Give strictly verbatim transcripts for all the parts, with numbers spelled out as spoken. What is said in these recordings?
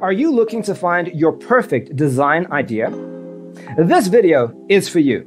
Are you looking to find your perfect design idea? This video is for you.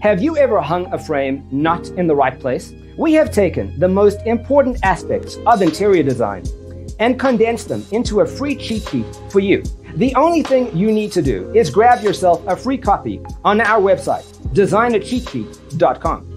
Have you ever hung a frame not in the right place? We have taken the most important aspects of interior design and condensed them into a free cheat sheet for you. The only thing you need to do is grab yourself a free copy on our website, design a cheat sheet dot com.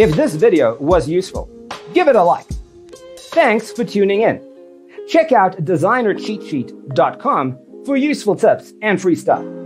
If this video was useful, give it a like. Thanks for tuning in. Check out designer cheat sheet dot com for useful tips and free stuff.